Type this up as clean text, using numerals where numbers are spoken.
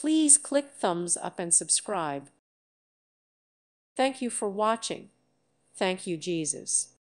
Please click thumbs up and subscribe. Thank you for watching. Thank you, Jesus.